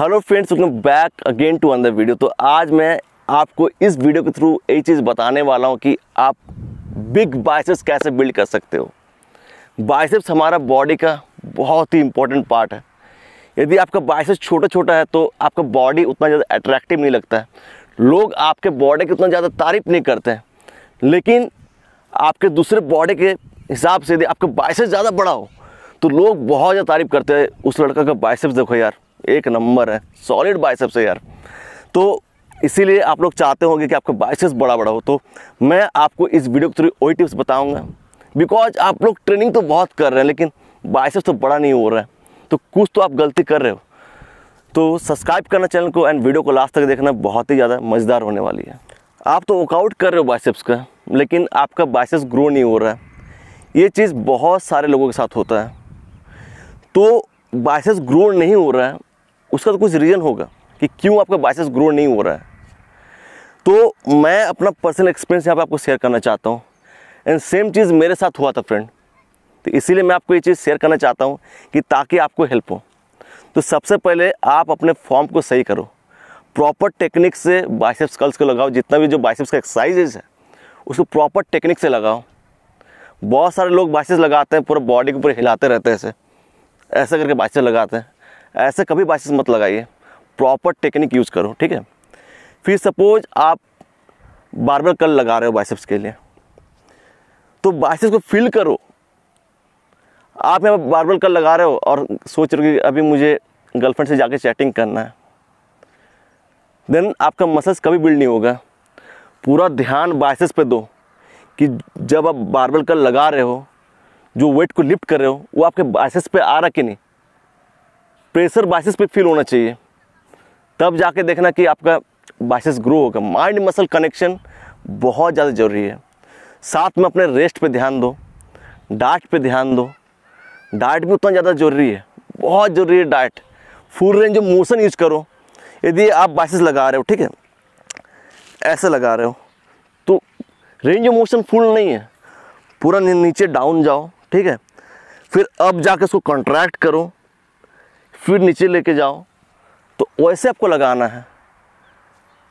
Hello friends, welcome back again to another video. तो आज मैं आपको इस वीडियो के थ्रू एक चीज़ बताने वाला हूं कि आप बिग बाइसेप्स कैसे बिल्ड कर सकते हो। बाइसेप्स हमारा बॉडी का बहुत ही इंपॉर्टेंट पार्ट है। यदि आपका बाइसेप्स छोटा छोटा है तो आपका बॉडी उतना ज़्यादा अट्रैक्टिव नहीं लगता है, लोग आपके बॉडी की उतना ज़्यादा तारीफ नहीं करते हैं। लेकिन आपके दूसरे बॉडी के हिसाब से यदि आपका बाइसेप्स ज़्यादा बड़ा हो तो लोग बहुत ज़्यादा तारीफ करते हैं, उस लड़का का बाइसेप्स देखो यार, एक नंबर है, सॉलिड बाइसेप्स है यार। तो इसीलिए आप लोग चाहते होंगे कि आपका बाइसेप्स बड़ा बड़ा हो। तो मैं आपको इस वीडियो के थ्रू वही टिप्स बताऊंगा, बिकॉज आप लोग ट्रेनिंग तो बहुत कर रहे हैं लेकिन बाइसेप्स तो बड़ा नहीं हो रहा है, तो कुछ तो आप गलती कर रहे हो। तो सब्सक्राइब करना चैनल को एंड वीडियो को लास्ट तक देखना, बहुत ही ज़्यादा मज़ेदार होने वाली है। आप तो वर्कआउट कर रहे हो बाइसेप्स का, लेकिन आपका बाइसेप्स ग्रो नहीं हो रहा है। ये चीज़ बहुत सारे लोगों के साथ होता है। तो बाइसेप्स ग्रो नहीं हो रहा है उसका तो कुछ रीज़न होगा कि क्यों आपका बाइसेप्स ग्रो नहीं हो रहा है। तो मैं अपना पर्सनल एक्सपीरियंस यहाँ पर आपको शेयर करना चाहता हूँ, एंड सेम चीज़ मेरे साथ हुआ था फ्रेंड। तो इसीलिए मैं आपको ये चीज़ शेयर करना चाहता हूँ कि ताकि आपको हेल्प हो। तो सबसे पहले आप अपने फॉर्म को सही करो, प्रॉपर टेक्निक से बाइसेप्स कर्ल्स को लगाओ। जितना भी जो बाइसेप्स का एक्सरसाइजेज है उसको प्रॉपर टेक्निक से लगाओ। बहुत सारे लोग बाइसेप्स लगाते हैं, पूरा बॉडी को पूरे हिलाते रहते हैं, ऐसे करके बाइसेप्स लगाते हैं। ऐसे कभी बाइसेप्स मत लगाइए, प्रॉपर टेक्निक यूज़ करो, ठीक है। फिर सपोज आप बारबेल कर्ल लगा रहे हो बाइसेप्स के लिए, तो बाइसेप्स को फील करो। आप यहाँ बारबेल कर्ल लगा रहे हो और सोच रहे हो कि अभी मुझे गर्लफ्रेंड से जाके चैटिंग करना है, देन आपका मसल्स कभी बिल्ड नहीं होगा। पूरा ध्यान बाइसेप्स पे दो कि जब आप बारबेल कर्ल लगा रहे हो, जो वेट को लिफ्ट कर रहे हो, वो आपके बाइसेप्स पे आ रहा कि नहीं। प्रेशर बाइसेप्स पे फील होना चाहिए, तब जाके देखना कि आपका बाइसेप्स ग्रो होगा। माइंड मसल कनेक्शन बहुत ज़्यादा ज़रूरी है। साथ में अपने रेस्ट पे ध्यान दो, डाइट पे ध्यान दो। डाइट भी उतना ज़्यादा ज़रूरी है, बहुत ज़रूरी है diet. Full range of motion use करो। यदि आप बाइसेप्स लगा रहे हो, ठीक है, ऐसे लगा रहे हो तो रेंज ऑफ मोशन फुल नहीं है, पूरा नीचे डाउन जाओ, ठीक है। फिर अब जाके उसको कॉन्ट्रैक्ट करो, फिर नीचे लेके जाओ। तो वैसे आपको लगाना है।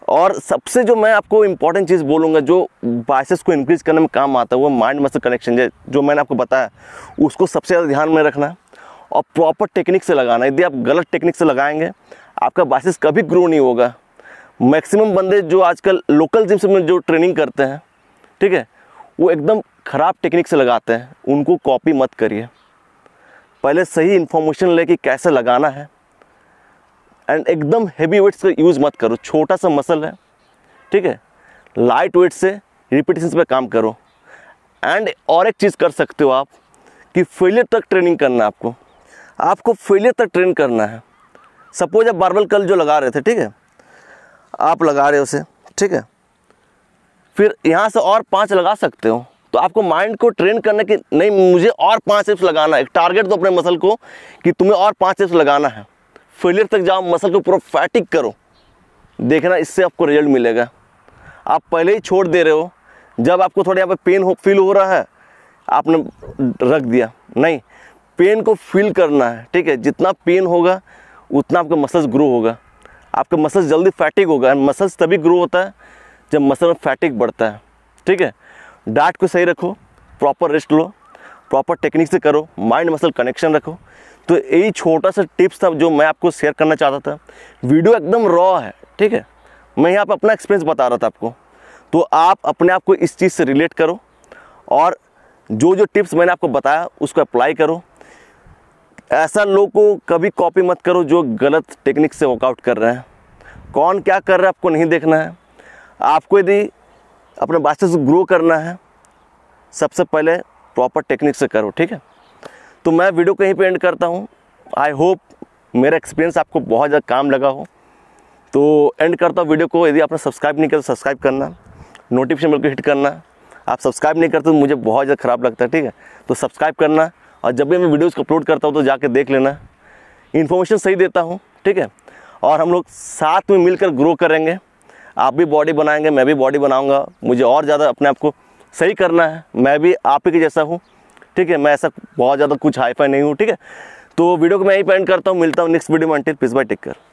और सबसे जो मैं आपको इम्पॉर्टेंट चीज़ बोलूँगा जो बाइसेप्स को इंक्रीज़ करने में काम आता है, वो माइंड मसल कनेक्शन जो मैंने आपको बताया, उसको सबसे ज़्यादा ध्यान में रखना है और प्रॉपर टेक्निक से लगाना है। यदि आप गलत टेक्निक से लगाएंगे आपका बाइसेप्स कभी ग्रो नहीं होगा। मैक्सिमम बंदे जो आजकल लोकल जिम से जो ट्रेनिंग करते हैं, ठीक है, वो एकदम ख़राब टेक्निक से लगाते हैं। उनको कॉपी मत करिए, पहले सही इन्फॉर्मेशन लेके कैसे लगाना है। एंड एकदम हेवी वेट्स का यूज़ मत करो, छोटा सा मसल है, ठीक है, लाइट वेट से रिपीटेशंस पे काम करो। एंड और एक चीज़ कर सकते हो आप कि फेलियर तक ट्रेनिंग करना है आपको, आपको फेलियर तक ट्रेन करना है। सपोज आप बारबेल कर्ल जो लगा रहे थे, ठीक है, आप लगा रहे हो उसे, ठीक है, फिर यहाँ से और 5 लगा सकते हो। तो आपको माइंड को ट्रेन करना कि नहीं, मुझे और 5 सेप्स लगाना है। एक टारगेट दो अपने मसल को कि तुम्हें और 5 सेप्स लगाना है। फेलियर तक जाओ, मसल को पूरा फैटिक करो, देखना इससे आपको रिजल्ट मिलेगा। आप पहले ही छोड़ दे रहे हो, जब आपको थोड़ा यहाँ पर पेन फील हो रहा है आपने रख दिया। नहीं, पेन को फील करना है, ठीक है। जितना पेन होगा उतना आपका मसल्स ग्रो होगा, आपका मसल्स जल्दी फैटिक होगा। मसल्स तभी ग्रो होता है जब मसल में फैटिक बढ़ता है, ठीक है। डाइट को सही रखो, प्रॉपर रेस्ट लो, प्रॉपर टेक्निक से करो, माइंड मसल कनेक्शन रखो। तो यही छोटा सा टिप्स था जो मैं आपको शेयर करना चाहता था। वीडियो एकदम रॉ है, ठीक है, मैं यहाँ पर अपना एक्सपीरियंस बता रहा था आपको। तो आप अपने आप को इस चीज़ से रिलेट करो और जो जो टिप्स मैंने आपको बताया उसको अप्लाई करो। ऐसा लोग को कभी कॉपी मत करो जो गलत टेक्निक से वर्कआउट कर रहे हैं। कौन क्या कर रहा है आपको नहीं देखना है। आपको यदि अपने बाइसेप्स ग्रो करना है सबसे पहले प्रॉपर टेक्निक से करो, ठीक है। तो मैं वीडियो कहीं पे एंड करता हूँ। आई होप मेरा एक्सपीरियंस आपको बहुत ज़्यादा काम लगा हो। तो एंड करता हूँ वीडियो को। यदि आपने सब्सक्राइब नहीं किया तो सब्सक्राइब करना, नोटिफिकेशन बेल को हिट करना। आप सब्सक्राइब नहीं करते तो मुझे बहुत ज़्यादा ख़राब लगता है, ठीक है। तो सब्सक्राइब करना और जब भी मैं वीडियोज़ को अपलोड करता हूँ तो जाके देख लेना, इन्फॉर्मेशन सही देता हूँ, ठीक है। और हम लोग साथ में मिलकर ग्रो करेंगे। आप भी बॉडी बनाएंगे, मैं भी बॉडी बनाऊंगा। मुझे और ज़्यादा अपने आप को सही करना है। मैं भी आप ही के जैसा हूँ, ठीक है। मैं ऐसा बहुत ज़्यादा कुछ हाई फाई नहीं हूँ, ठीक है। तो वीडियो को मैं यहीं पे एंड करता हूँ, मिलता हूँ नेक्स्ट वीडियो में। Until please bye, take care.